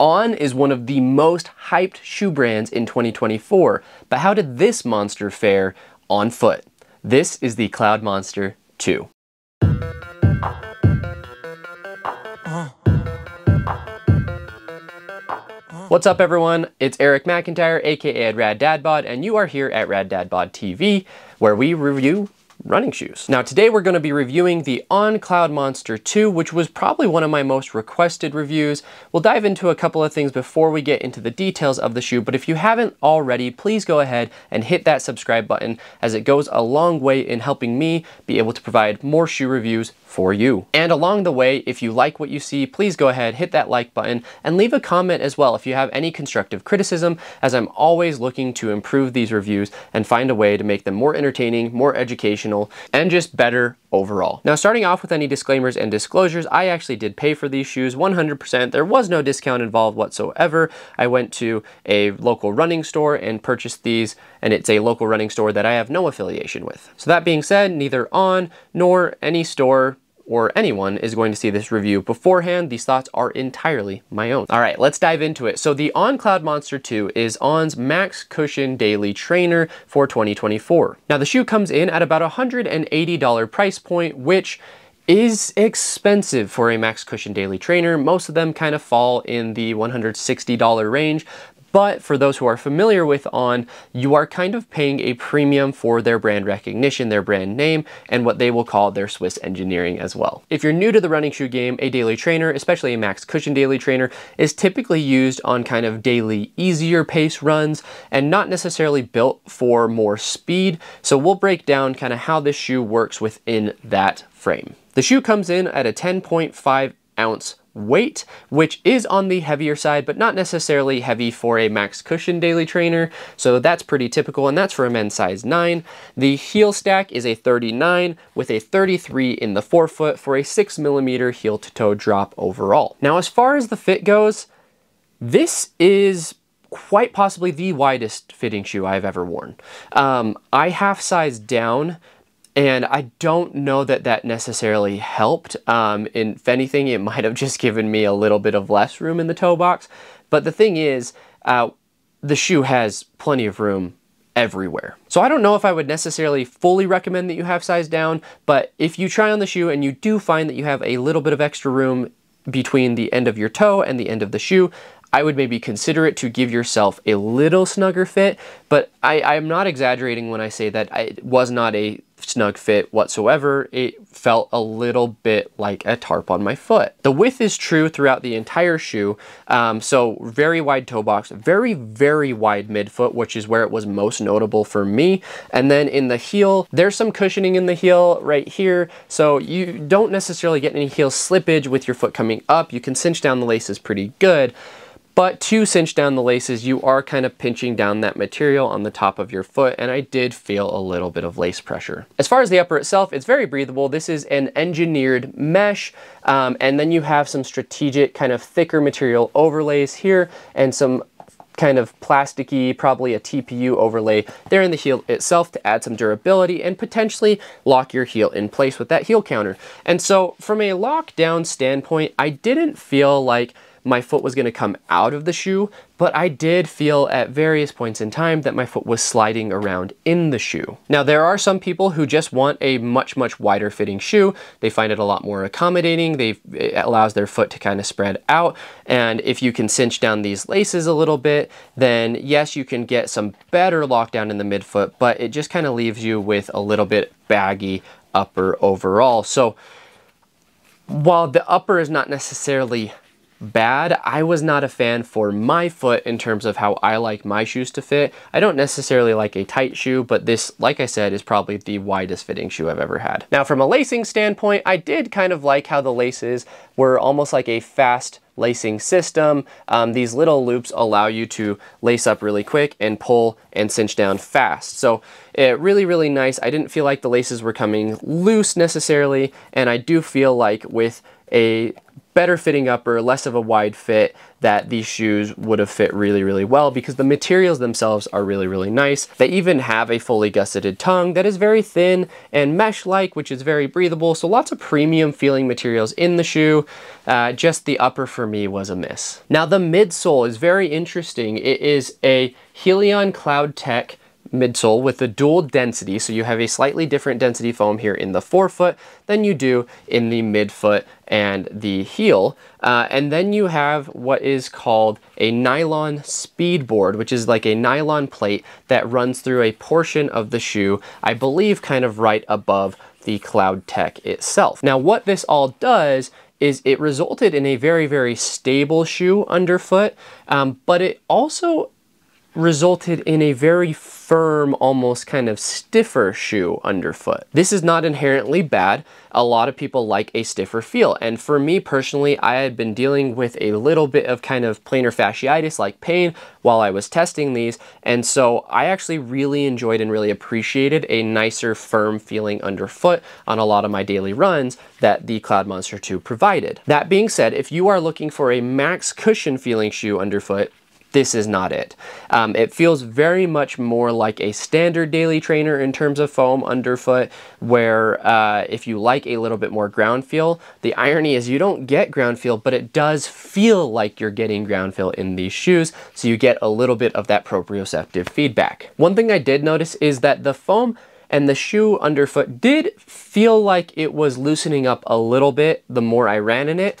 On is one of the most hyped shoe brands in 2024, but how did this monster fare on foot? This is the Cloudmonster 2. What's up everyone, it's Eric McIntyre, aka at Rad Dad Bod, and you are here at Rad Dad Bod TV, where we review running shoes. Now today we're going to be reviewing the On Cloudmonster 2, which was probably one of my most requested reviews. We'll dive into a couple of things before we get into the details of the shoe, but if you haven't already, please go ahead and hit that subscribe button, as it goes a long way in helping me be able to provide more shoe reviews for you. And along the way, if you like what you see, please go ahead, hit that like button, and leave a comment as well if you have any constructive criticism, as I'm always looking to improve these reviews and find a way to make them more entertaining, more educational, and just better overall. Now, starting off with any disclaimers and disclosures, I actually did pay for these shoes 100%. There was no discount involved whatsoever. I went to a local running store and purchased these, and it's a local running store that I have no affiliation with. So that being said, neither On nor any store or anyone is going to see this review beforehand. These thoughts are entirely my own. All right, let's dive into it. So the On Cloudmonster 2 is On's Max Cushion Daily Trainer for 2024. Now the shoe comes in at about $180 price point, which is expensive for a Max Cushion Daily Trainer. Most of them kind of fall in the $160 range, but for those who are familiar with On, you are kind of paying a premium for their brand recognition, their brand name, and what they will call their Swiss engineering as well. If you're new to the running shoe game, a daily trainer, especially a Max Cushion Daily Trainer, is typically used on kind of daily, easier pace runs and not necessarily built for more speed. So we'll break down kind of how this shoe works within that frame. The shoe comes in at a 10.5 ounce weight, which is on the heavier side, but not necessarily heavy for a Max Cushion Daily Trainer. So that's pretty typical, and that's for a men's size 9. The heel stack is a 39 with a 33 in the forefoot for a 6mm heel to toe drop overall. Now, as far as the fit goes, this is quite possibly the widest fitting shoe I've ever worn. I half sized down, and I don't know that that necessarily helped. If anything, it might have just given me a little bit of less room in the toe box. But the thing is, the shoe has plenty of room everywhere. So I don't know if I would necessarily fully recommend that you have size down, but if you try on the shoe and you do find that you have a little bit of extra room between the end of your toe and the end of the shoe, I would maybe consider it to give yourself a little snugger fit, but I'm not exaggerating when I say that it was not a snug fit whatsoever. It felt a little bit like a tarp on my foot. The width is true throughout the entire shoe, so very wide toe box, very, very wide midfoot, which is where it was most notable for me. And then in the heel, there's some cushioning in the heel right here, so you don't necessarily get any heel slippage with your foot coming up. You can cinch down the laces pretty good, but to cinch down the laces, you are kind of pinching down that material on the top of your foot, and I did feel a little bit of lace pressure. As far as the upper itself, it's very breathable. This is an engineered mesh, and then you have some strategic kind of thicker material overlays here and some kind of plasticky, probably a TPU overlay there in the heel itself to add some durability and potentially lock your heel in place with that heel counter. And so from a lockdown standpoint, I didn't feel like my foot was going to come out of the shoe, but I did feel at various points in time that my foot was sliding around in the shoe. Now, there are some people who just want a much, much wider fitting shoe. They find it a lot more accommodating. It allows their foot to kind of spread out. And if you can cinch down these laces a little bit, then yes, you can get some better lockdown in the midfoot, but it just kind of leaves you with a little bit baggy upper overall. So while the upper is not necessarily bad, I was not a fan for my foot in terms of how I like my shoes to fit. I don't necessarily like a tight shoe, but this, like I said, is probably the widest fitting shoe I've ever had. Now, from a lacing standpoint, I did kind of like how the laces were almost like a fast lacing system. These little loops allow you to lace up really quick and pull and cinch down fast. So it really, really nice. I didn't feel like the laces were coming loose necessarily, and I do feel like with a better fitting upper, less of a wide fit, that these shoes would have fit really, really well because the materials themselves are really, really nice. They even have a fully gusseted tongue that is very thin and mesh-like, which is very breathable. So lots of premium feeling materials in the shoe. Just the upper for me was a miss. Now the midsole is very interesting. It is a Helion Cloud Tech midsole with a dual density. So you have a slightly different density foam here in the forefoot than you do in the midfoot and the heel. And then you have what is called a nylon speed board, which is like a nylon plate that runs through a portion of the shoe, I believe kind of right above the Cloud Tech itself. Now what this all does is it resulted in a very, very stable shoe underfoot, but it also resulted in a very firm, almost kind of stiffer shoe underfoot. This is not inherently bad. A lot of people like a stiffer feel. And for me personally, I had been dealing with a little bit of kind of plantar fasciitis like pain while I was testing these. And so I actually really enjoyed and really appreciated a nicer, firm feeling underfoot on a lot of my daily runs that the Cloudmonster 2 provided. That being said, if you are looking for a max cushion feeling shoe underfoot, this is not it. It feels very much more like a standard daily trainer in terms of foam underfoot, where if you like a little bit more ground feel, the irony is you don't get ground feel, but it does feel like you're getting ground feel in these shoes, so you get a little bit of that proprioceptive feedback. One thing I did notice is that the foam and the shoe underfoot did feel like it was loosening up a little bit the more I ran in it.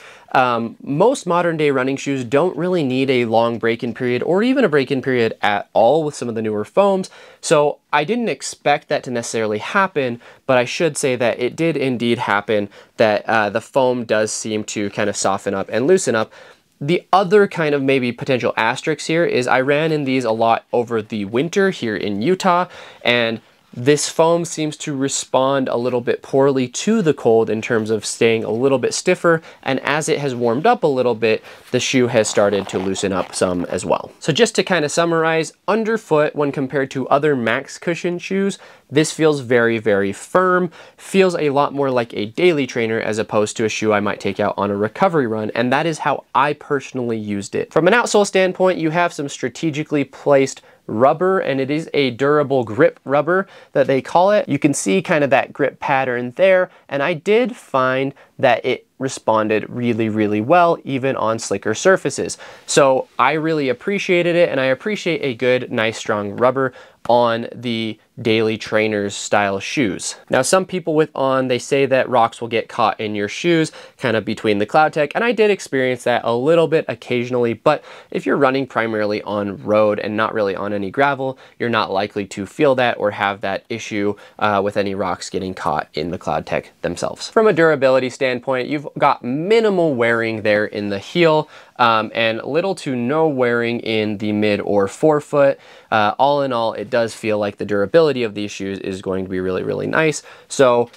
Most modern day running shoes don't really need a long break-in period or even a break-in period at all with some of the newer foams. So I didn't expect that to necessarily happen, but I should say that it did indeed happen, that the foam does seem to kind of soften up and loosen up. The other kind of maybe potential asterisk here is I ran in these a lot over the winter here in Utah, and this foam seems to respond a little bit poorly to the cold in terms of staying a little bit stiffer, and as it has warmed up a little bit, the shoe has started to loosen up some as well. So just to kind of summarize, underfoot when compared to other max cushion shoes, this feels very, very firm, feels a lot more like a daily trainer as opposed to a shoe I might take out on a recovery run, and that is how I personally used it. From an outsole standpoint, you have some strategically placed rubber, and it is a durable grip rubber that they call it. You can see kind of that grip pattern there, and I did find that it responded really, really well even on slicker surfaces. So I really appreciated it, and I appreciate a good, nice, strong rubber on the daily trainers style shoes. Now some people with On, they say that rocks will get caught in your shoes kind of between the Cloud Tech, and I did experience that a little bit occasionally, but if you're running primarily on road and not really on any gravel, you're not likely to feel that or have that issue with any rocks getting caught in the Cloud Tech themselves. From a durability standpoint, you've got minimal wearing there in the heel, and little to no wearing in the mid or forefoot. All in all, it does feel like the durability of these shoes is going to be really, really nice. So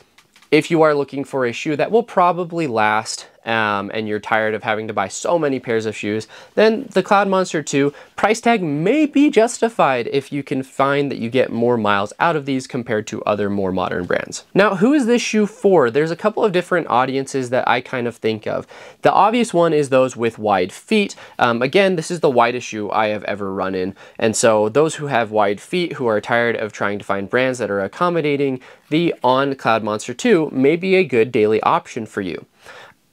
if you are looking for a shoe that will probably last, and you're tired of having to buy so many pairs of shoes, then the Cloudmonster 2 price tag may be justified if you can find that you get more miles out of these compared to other more modern brands. Now, who is this shoe for? There's a couple of different audiences that I kind of think of. The obvious one is those with wide feet. Again, this is the widest shoe I have ever run in. And so those who have wide feet, who are tired of trying to find brands that are accommodating, the On Cloudmonster 2 may be a good daily option for you.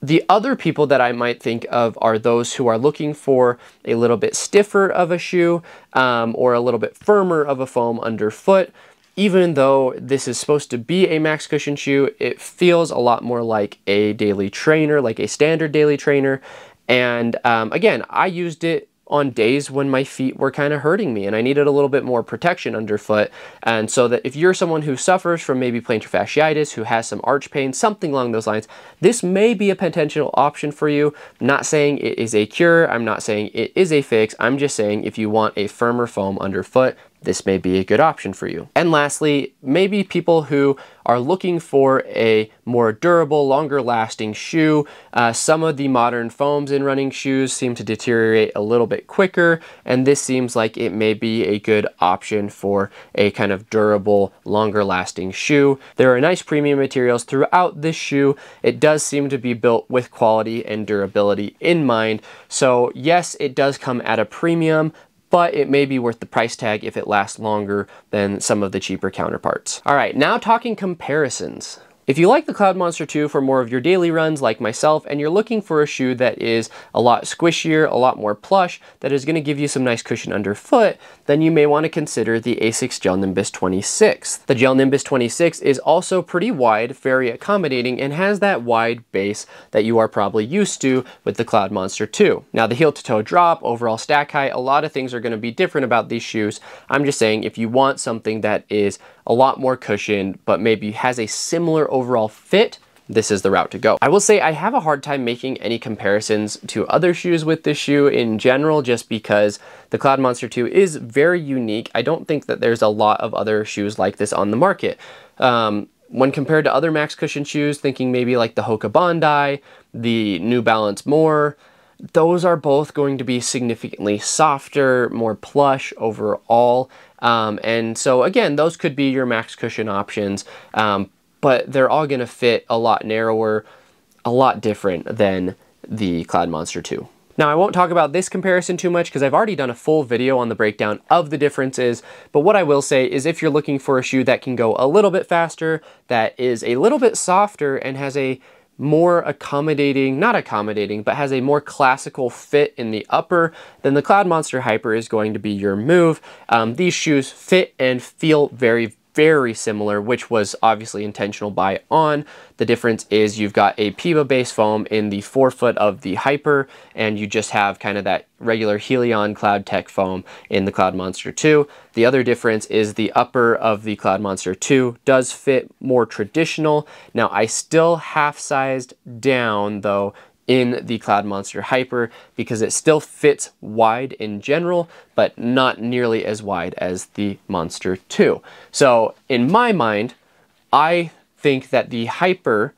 The other people that I might think of are those who are looking for a little bit stiffer of a shoe, or a little bit firmer of a foam underfoot. Even though this is supposed to be a max cushion shoe, it feels a lot more like a daily trainer, like a standard daily trainer. And again, I used it on days when my feet were kind of hurting me and I needed a little bit more protection underfoot. And so that if you're someone who suffers from maybe plantar fasciitis, who has some arch pain, something along those lines, this may be a potential option for you. I'm not saying it is a cure. I'm not saying it is a fix. I'm just saying if you want a firmer foam underfoot, this may be a good option for you. And lastly, maybe people who are looking for a more durable, longer lasting shoe. Some of the modern foams in running shoes seem to deteriorate a little bit quicker, and this seems like it may be a good option for a kind of durable, longer lasting shoe. There are nice premium materials throughout this shoe. It does seem to be built with quality and durability in mind. So yes, it does come at a premium, but it may be worth the price tag if it lasts longer than some of the cheaper counterparts. All right, now talking comparisons. If you like the Cloudmonster 2 for more of your daily runs like myself, and you're looking for a shoe that is a lot squishier, a lot more plush, that is gonna give you some nice cushion underfoot, then you may wanna consider the Asics Gel-Nimbus 26. The Gel-Nimbus 26 is also pretty wide, very accommodating, and has that wide base that you are probably used to with the Cloudmonster 2. Now the heel to toe drop, overall stack height, a lot of things are gonna be different about these shoes. I'm just saying if you want something that is a lot more cushioned, but maybe has a similar overall fit, this is the route to go. I will say I have a hard time making any comparisons to other shoes with this shoe in general, just because the Cloudmonster 2 is very unique. I don't think that there's a lot of other shoes like this on the market. When compared to other max cushion shoes, thinking maybe like the Hoka Bondi, the New Balance More, those are both going to be significantly softer, more plush overall. And so again, those could be your max cushion options. But they're all gonna fit a lot narrower, a lot different than the Cloudmonster 2. Now, I won't talk about this comparison too much because I've already done a full video on the breakdown of the differences, but what I will say is if you're looking for a shoe that can go a little bit faster, that is a little bit softer and has a more accommodating, not accommodating, but has a more classical fit in the upper, then the Cloudmonster Hyper is going to be your move. These shoes fit and feel very, very similar, which was obviously intentional by On. The difference is you've got a Pebax base foam in the forefoot of the Hyper, and you just have kind of that regular Helion Cloud Tech foam in the Cloudmonster 2. The other difference is the upper of the Cloudmonster 2 does fit more traditional. Now, I still half-sized down, though, in the Cloudmonster Hyper because it still fits wide in general, but not nearly as wide as the Monster 2. So in my mind, I think that the Hyper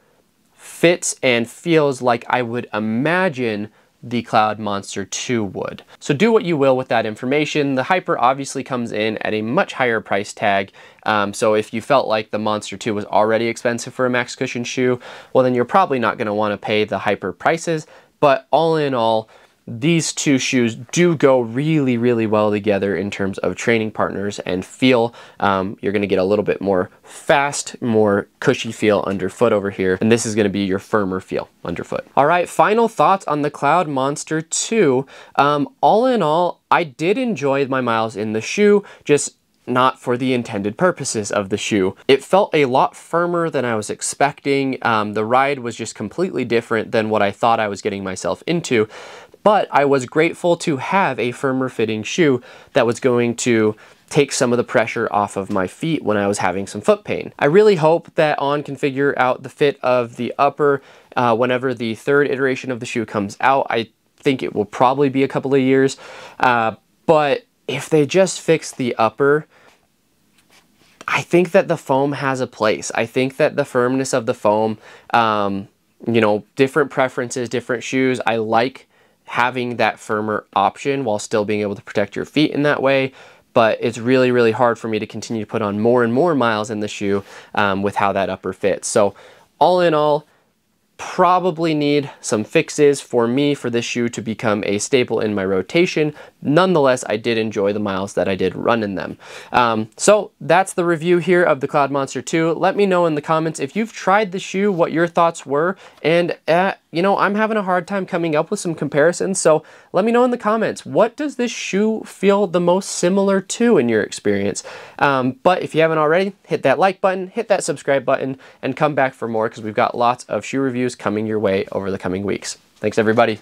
fits and feels like I would imagine the Cloudmonster 2 would. So do what you will with that information. The Hyper obviously comes in at a much higher price tag. So if you felt like the Monster 2 was already expensive for a max cushion shoe, well then you're probably not gonna wanna pay the Hyper prices, but all in all, these two shoes do go really, really well together in terms of training partners and feel. You're gonna get a little bit more fast, more cushy feel underfoot over here, and this is gonna be your firmer feel underfoot. All right, final thoughts on the Cloudmonster 2. All in all, I did enjoy my miles in the shoe, just not for the intended purposes of the shoe. It felt a lot firmer than I was expecting. The ride was just completely different than what I thought I was getting myself into. But I was grateful to have a firmer fitting shoe that was going to take some of the pressure off of my feet when I was having some foot pain. I really hope that On can figure out the fit of the upper whenever the third iteration of the shoe comes out. I think it will probably be a couple of years, but if they just fix the upper, I think that the foam has a place. I think that the firmness of the foam, you know, different preferences, different shoes, I like having that firmer option while still being able to protect your feet in that way. But it's really, really hard for me to continue to put on more and more miles in the shoe with how that upper fits. So all in all, probably need some fixes for me for this shoe to become a staple in my rotation. Nonetheless, I did enjoy the miles that I did run in them. So that's the review here of the Cloudmonster 2. Let me know in the comments if you've tried the shoe, what your thoughts were. And you know, I'm having a hard time coming up with some comparisons. So let me know in the comments, what does this shoe feel the most similar to in your experience? But if you haven't already, hit that like button, hit that subscribe button, and come back for more because we've got lots of shoe reviews coming your way over the coming weeks. Thanks, everybody.